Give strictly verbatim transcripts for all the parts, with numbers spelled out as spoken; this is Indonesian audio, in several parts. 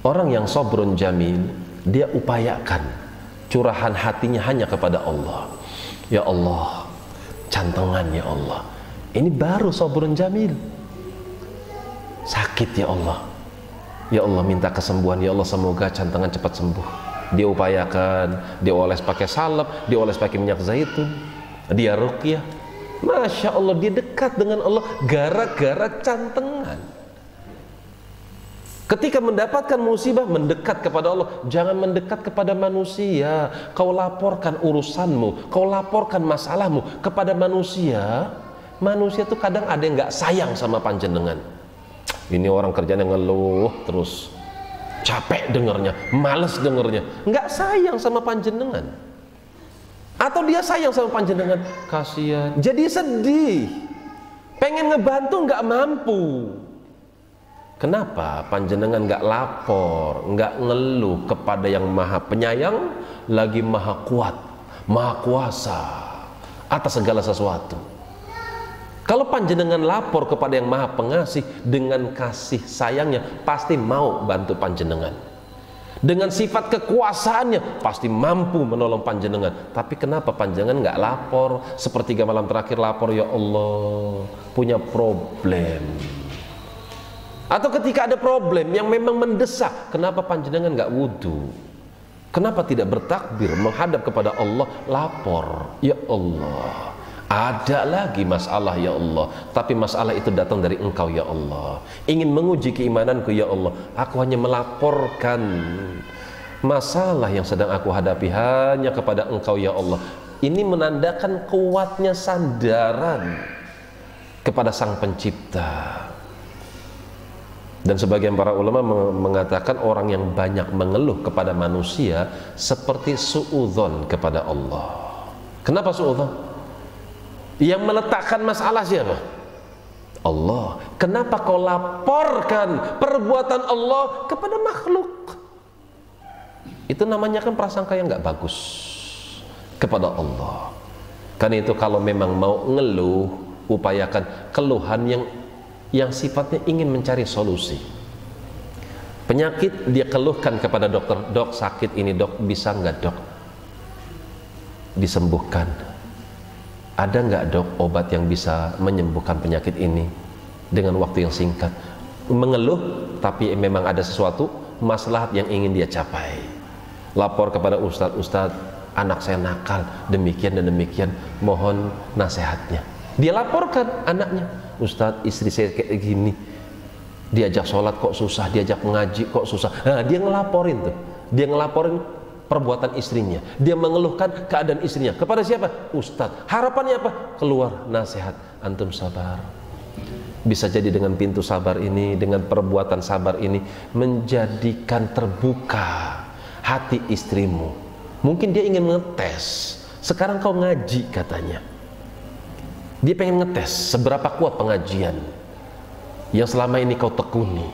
Orang yang sabrun jamil, dia upayakan curahan hatinya hanya kepada Allah. Ya Allah, cantongan ya Allah. Ini baru sabrun jamil. Sakit ya Allah. Ya Allah, minta kesembuhan ya Allah, semoga cantongan cepat sembuh. Dia upayakan, dia oles pakai salep, dia oles pakai minyak zaitun, dia ruqyah. Masya Allah, dia dekat dengan Allah gara-gara cantengan. Ketika mendapatkan musibah, mendekat kepada Allah. Jangan mendekat kepada manusia. Kau laporkan urusanmu, kau laporkan masalahmu kepada manusia. Manusia tuh kadang ada yang gak sayang sama panjenengan. Ini orang kerjanya ngeluh terus, capek dengernya, males dengernya, gak sayang sama panjenengan. Atau dia sayang sama panjenengan, kasihan, jadi sedih, pengen ngebantu gak mampu. Kenapa panjenengan nggak lapor, nggak ngeluh kepada yang maha penyayang, lagi maha kuat, maha kuasa atas segala sesuatu? Kalau panjenengan lapor kepada yang maha pengasih, dengan kasih sayangnya pasti mau bantu panjenengan. Dengan sifat kekuasaannya pasti mampu menolong panjenengan. Tapi kenapa panjenengan nggak lapor? Sepertiga malam terakhir lapor, ya Allah, punya problem. Atau ketika ada problem yang memang mendesak, kenapa panjenengan nggak wudhu? Kenapa tidak bertakbir menghadap kepada Allah? Lapor, ya Allah, ada lagi masalah ya Allah, tapi masalah itu datang dari engkau ya Allah. Ingin menguji keimananku ya Allah, aku hanya melaporkan masalah yang sedang aku hadapi hanya kepada engkau ya Allah. Ini menandakan kuatnya sandaran kepada sang pencipta. Dan sebagian para ulama mengatakan orang yang banyak mengeluh kepada manusia seperti suudzon kepada Allah. Kenapa suudzon? Yang meletakkan masalah siapa? Allah. Kenapa kau laporkan perbuatan Allah kepada makhluk? Itu namanya kan prasangka yang nggak bagus kepada Allah. Karena itu kalau memang mau ngeluh, upayakan keluhan yang yang sifatnya ingin mencari solusi. Penyakit dia keluhkan kepada dokter, dok sakit ini dok, bisa nggak dok disembuhkan, ada nggak dok obat yang bisa menyembuhkan penyakit ini dengan waktu yang singkat? Mengeluh tapi memang ada sesuatu maslahat yang ingin dia capai. Lapor kepada ustadz, ustadz anak saya nakal demikian dan demikian, mohon nasihatnya. Dia laporkan anaknya, Ustadz istri saya kayak gini, diajak sholat kok susah, diajak mengaji kok susah. Nah, dia ngelaporin tuh, dia ngelaporin perbuatan istrinya, dia mengeluhkan keadaan istrinya. Kepada siapa? Ustadz. Harapannya apa? Keluar nasihat, antum sabar. Bisa jadi dengan pintu sabar ini, dengan perbuatan sabar ini, menjadikan terbuka hati istrimu. Mungkin dia ingin ngetes, sekarang kau ngaji katanya. Dia pengen ngetes seberapa kuat pengajian yang selama ini kau tekuni.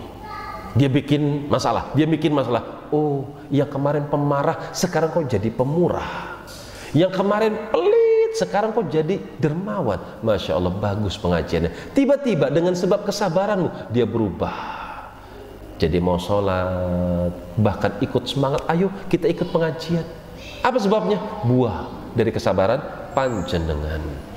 Dia bikin masalah, dia bikin masalah. Oh, yang kemarin pemarah, sekarang kau jadi pemurah. Yang kemarin pelit, sekarang kau jadi dermawan. Masya Allah, bagus pengajiannya. Tiba-tiba dengan sebab kesabaranmu, dia berubah. Jadi mau sholat, bahkan ikut semangat, ayo kita ikut pengajian. Apa sebabnya? Buah dari kesabaran panjenengan.